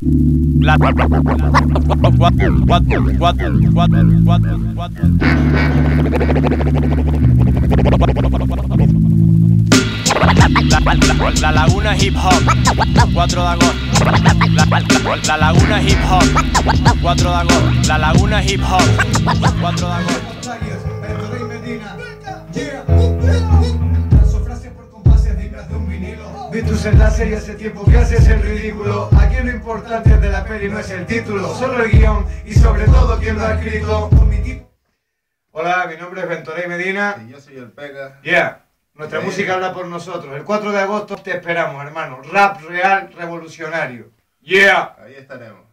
La Laguna Hip Hop, 4 de agosto. La Laguna Hip Hop, 4 de agosto. La Laguna Hip Hop, 4 de agosto. Bentorey Medina, lanzo frases por compases dignas de un vinilo. Vi tus enlaces y hace tiempo que haces el ridículo. Aquí lo importante de la peli no es el título, solo el guión y sobre todo quien lo ha escrito. Hola, mi nombre es Bentorey Medina. Y yo soy el Pega. Yeah. Nuestra música habla por nosotros. El 4 de agosto te esperamos, hermano. Rap real revolucionario. Yeah. Ahí estaremos.